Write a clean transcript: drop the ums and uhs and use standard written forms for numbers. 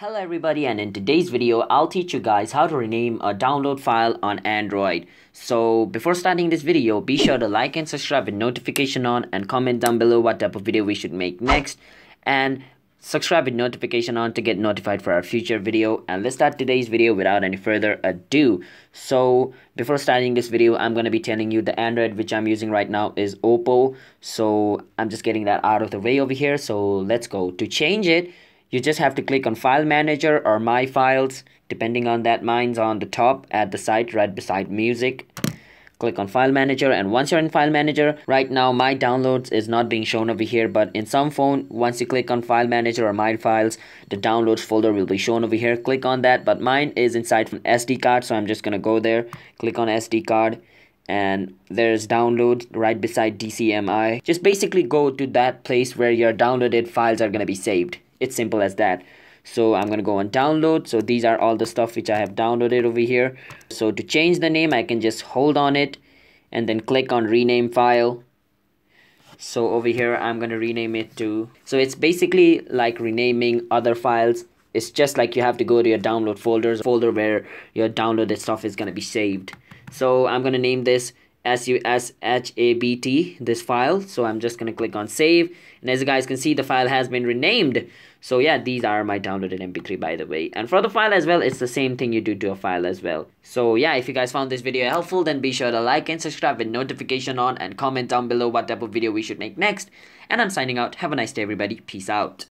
Hello everybody, and in today's video I'll teach you guys how to rename a download file on Android. So before starting this video, be sure to like and subscribe with notification on, and comment down below what type of video we should make next, and subscribe with notification on to get notified for our future video. And let's start today's video without any further ado. So before starting this video, I'm going to be telling you the Android which I'm using right now is Oppo, so I'm just getting that out of the way over here. So let's go. To change it, you just have to click on File Manager or My Files, depending on that. Mine's on the top at the side right beside Music. Click on File Manager, and once you're in File Manager, right now My Downloads is not being shown over here, but in some phone, once you click on File Manager or My Files, the Downloads folder will be shown over here. Click on that, but mine is inside from SD card, so I'm just gonna go there, click on SD card, and there's Download right beside DCMI. Just basically go to that place where your downloaded files are gonna be saved. It's simple as that. So I'm gonna go on Download. So these are all the stuff which I have downloaded over here. So to change the name, I can just hold on it and then click on Rename File. So over here I'm gonna rename it to, so it's basically like renaming other files. It's just like you have to go to your download folder where your downloaded stuff is gonna be saved. So I'm gonna name this SUSHABT, this file. So I'm just gonna click on Save, and as you guys can see, the file has been renamed. So yeah, these are my downloaded mp3, by the way. And for the file as well, it's the same thing you do to a file as well. So yeah, if you guys found this video helpful, then be sure to like and subscribe with notification on, and comment down below what type of video we should make next. And I'm signing out. Have a nice day everybody. Peace out.